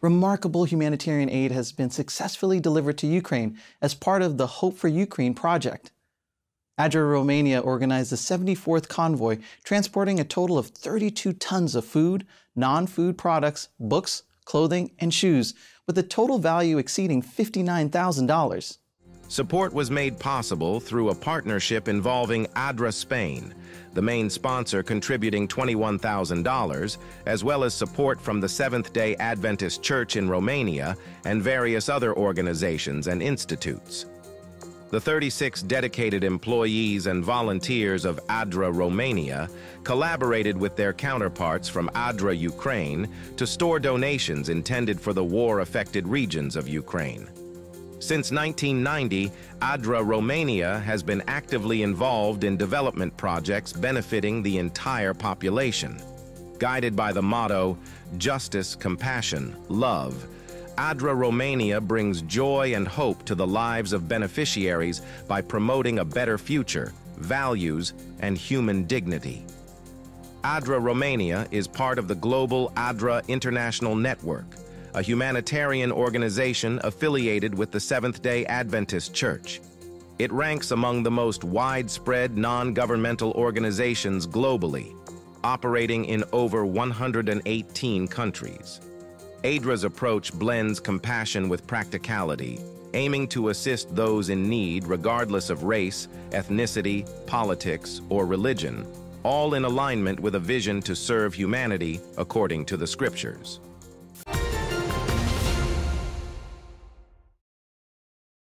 remarkable humanitarian aid has been successfully delivered to Ukraine as part of the Hope for Ukraine project. ADRA Romania organized the 74th convoy, transporting a total of 32 tons of food, non-food products, books, clothing, and shoes, with a total value exceeding $59,000. Support was made possible through a partnership involving ADRA Spain, the main sponsor contributing $21,000, as well as support from the Seventh-day Adventist Church in Romania and various other organizations and institutes. The 36 dedicated employees and volunteers of ADRA Romania collaborated with their counterparts from ADRA Ukraine to store donations intended for the war-affected regions of Ukraine. Since 1990, ADRA Romania has been actively involved in development projects benefiting the entire population. Guided by the motto, Justice, Compassion, Love, ADRA Romania brings joy and hope to the lives of beneficiaries by promoting a better future, values, and human dignity. ADRA Romania is part of the global ADRA International Network, a humanitarian organization affiliated with the Seventh-day Adventist Church. It ranks among the most widespread non-governmental organizations globally, operating in over 118 countries. ADRA's approach blends compassion with practicality, aiming to assist those in need regardless of race, ethnicity, politics, or religion, all in alignment with a vision to serve humanity according to the Scriptures.